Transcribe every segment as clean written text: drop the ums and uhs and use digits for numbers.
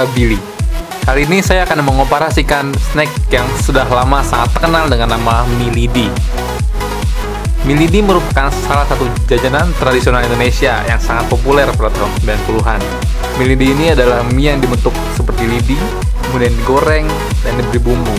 saya Billy. Kali ini saya akan mengomparasikan snack yang sudah lama sangat terkenal dengan nama Mie Lidi. Mie Lidi merupakan salah satu jajanan tradisional Indonesia yang sangat populer pada tahun 90-an. Mie Lidi ini adalah mie yang dibentuk seperti lidi, kemudian digoreng dan diberi bumbu.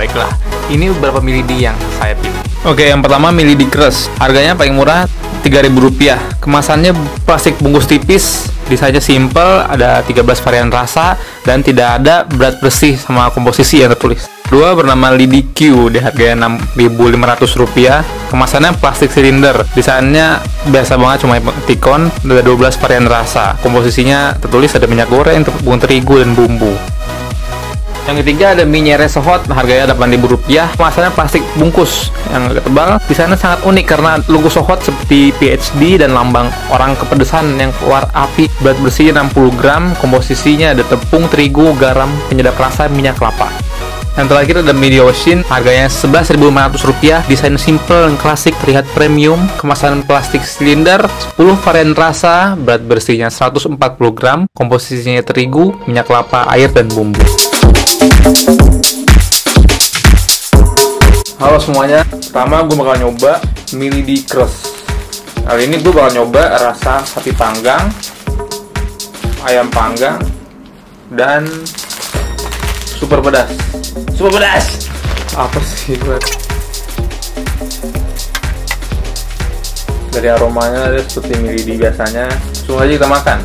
Baiklah, ini beberapa mie lidi yang saya pilih. Oke, yang pertama Mie Lidi Kres. Harganya paling murah Rp3.000. Kemasannya plastik bungkus tipis, desainnya simple, ada 13 varian rasa dan tidak ada berat bersih sama komposisi yang tertulis. Dua bernama Lidi-Q, di harganya Rp6.500. Kemasannya plastik silinder, desainnya biasa banget, cuma emoticon, ada 12 varian rasa. Komposisinya tertulis ada minyak goreng, tepung terigu dan bumbu. Yang ketiga ada Mih Nyere Se-Hot, harganya Rp8.000. Kemasannya plastik bungkus yang agak tebal. Desainnya sangat unik karena logo Se-Hot seperti PhD dan lambang orang kepedesan yang keluar api. Berat bersihnya 60 gram, komposisinya ada tepung, terigu, garam, penyedap rasa, minyak kelapa. Yang terakhir ada MIDI Osyin, harganya Rp11.500. Desain simple dan klasik, terlihat premium. Kemasan plastik silinder, 10 varian rasa, berat bersihnya 140 gram, komposisinya terigu, minyak kelapa, air, dan bumbu. Halo semuanya, pertama gue bakal nyoba Mie Lidi Kres. Kali ini gue bakal nyoba rasa sapi panggang, ayam panggang, dan super pedas. Super pedas! Apa sih buat? Dari aromanya ada seperti mie lidi biasanya. Langsung aja kita makan.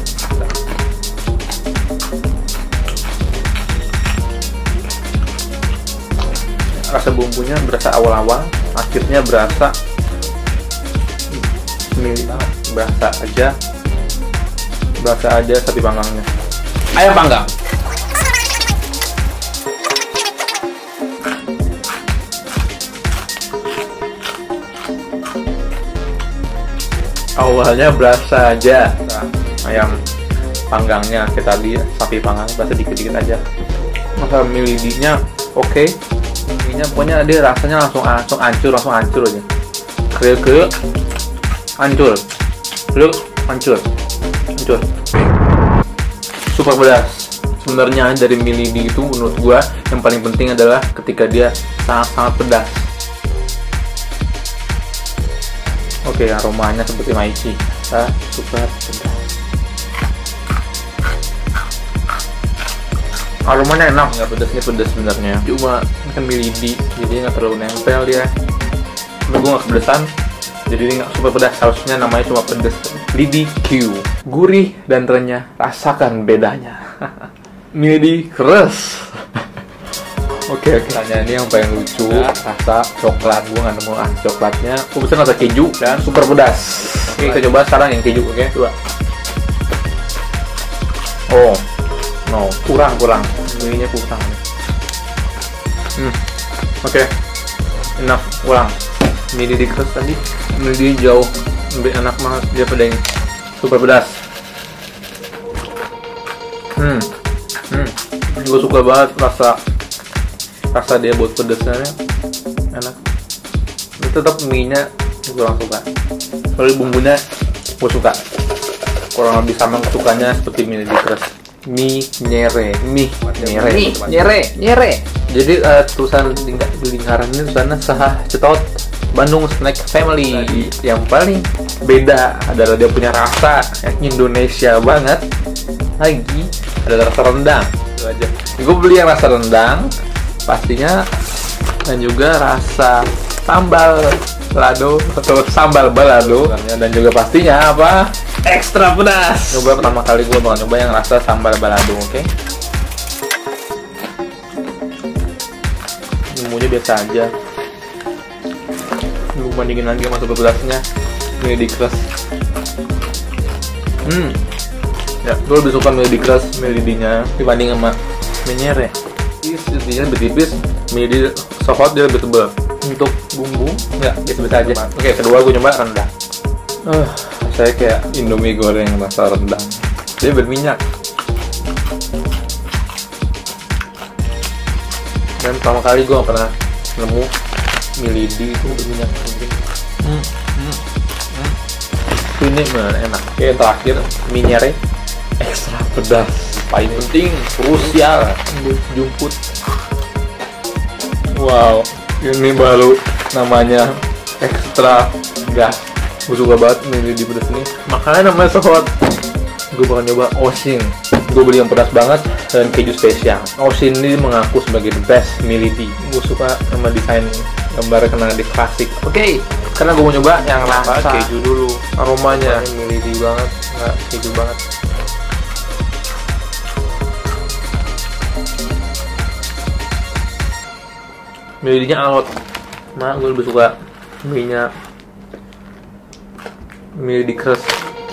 Rasa bumbunya berasa awal-awal, akhirnya berasa mie, berasa aja sapi panggangnya. Ayam panggang. Awalnya berasa aja, nah, ayam panggangnya kayak tadi, sapi panggang berasa dikit-dikit aja. Masa mie lidinya oke. Minyak pokoknya dia rasanya langsung hancur aja. Kriuk-kriuk hancur, kriuk hancur. Super pedas. Sebenarnya dari mie lidi itu menurut gua yang paling penting adalah ketika dia sangat-sangat pedas. Oke, aromanya seperti maici, super pedas. Aromanya enak, nggak pedas sebenarnya. Cuma kan mie lidi, jadi nggak terlalu nempel dia. Tapi gue nggak kepedesan, jadi dia nggak super pedas. Harusnya namanya cuma pedas. Lidi-Q, gurih dan renyah, rasakan bedanya. Mie Lidi Kres. Oke. Tanya ini yang paling lucu, rasa coklat. Gue nggak nemu coklatnya. Gue pesen rasa keju dan super pedas. Oke, kita coba sekarang yang keju, oke? Coba. Oh, no, kurang. Ininya kurang. Oke. Enak, kurang. Mie Lidi Kres tadi, mie lidi jauh lebih enak banget daripada ini. Super pedas. Gue suka banget rasa dia buat pedasnya, enak. Tapi tetap mie-nya kurang suka. Soalnya bumbunya gue suka. Kurang lebih sama kesukaannya seperti Mie Lidi Kres. Mie nyere. Jadi tulisan lingkaran ini tulisannya Sah Cetot Bandung Snack Family. Yang paling beda adalah dia punya rasa yang Indonesia banget. Lagi adalah rasa rendang. Itu aja. Gue beli yang rasa rendang pastinya, dan juga rasa sambal balado atau sambal balado, dan juga pastinya apa? Ekstra pedas. Coba pertama kali gue bakal nyoba yang rasa sambal balado, oke? Bumbunya biasa aja. Lu bandingin lagi sama super pedasnya Mie Lidi Kres. Ya, gue lebih suka Mie Lidi Kres, mie lidinya dibanding sama Mie Nyere. Isinya lebih tipis, mie lidi Se-Hot dia lebih tebal. Untuk bumbu, biasa-biasa aja. Oke, kedua gue nyoba rendang. Saya kayak Indomie goreng rasa rendang, dia berminyak. Dan pertama kali gue gak pernah nemu mie lidi itu berminyak. Ini bener enak. Oke, yang terakhir Mie Nyere ekstra pedas. Paling penting krusial, jungkut. Wow, ini baru namanya ekstra gas. Gue suka banget mie lidi pedas ini. Makanya namanya se-hot. Gue bakal nyoba Osyin. Gue beli yang pedas banget dan keju spesial. Osyin ini mengaku sebagai the best mie lidi. Gue suka sama desain gambar kenangan di klasik. Oke, karena gue mau nyoba yang rasa keju dulu. Aromanya mie lidi banget, nggak keju banget. Mie lidinya alot. Nah, gue lebih suka mie-nya Mie Lidi Kres,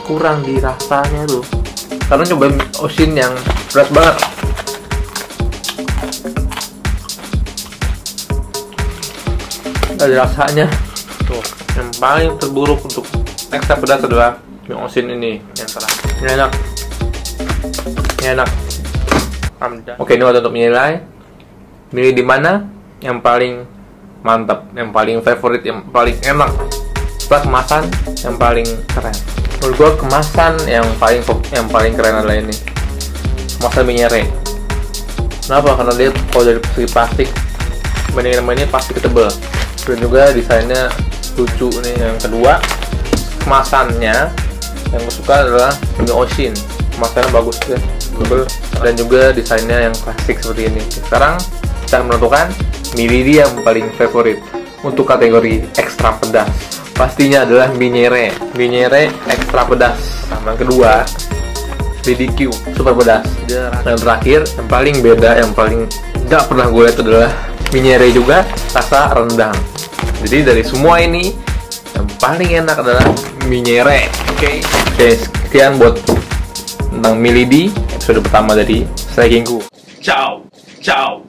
kurang di rasanya tuh. Karena coba Osyin yang beras banget. Gak ada rasanya. Tuh, yang paling terburuk untuk ekstra pedas adalah mie Osyin ini. Yang salah. Ini enak. Ini enak. Oke, ini waktu untuk menilai milih di mana yang paling mantap, yang paling favorit, yang paling enak. Kemasan yang paling keren. Menurut gue kemasan yang paling keren adalah ini. Kemasan Mih Nyere. Kenapa? Karena dia kalau dari segi plastik, bandingin sama ini plastik tebel. Dan juga desainnya lucu nih. Yang kedua, kemasannya yang gue suka adalah mie Osyin. Kemasannya bagus ya, tebel. Dan juga desainnya yang klasik seperti ini. Sekarang kita menentukan mie lidi yang paling favorit untuk kategori ekstra pedas. Pastinya adalah Mie Nyere ekstra pedas. Sama yang kedua Lidi-Q super pedas. Dan terakhir yang paling beda, yang paling gak pernah gue lihat adalah Mie Nyere juga rasa rendang. Jadi dari semua ini yang paling enak adalah Mie Nyere. Oke, sekian buat tentang mie lidi episode pertama dari Snackingku. Ciao.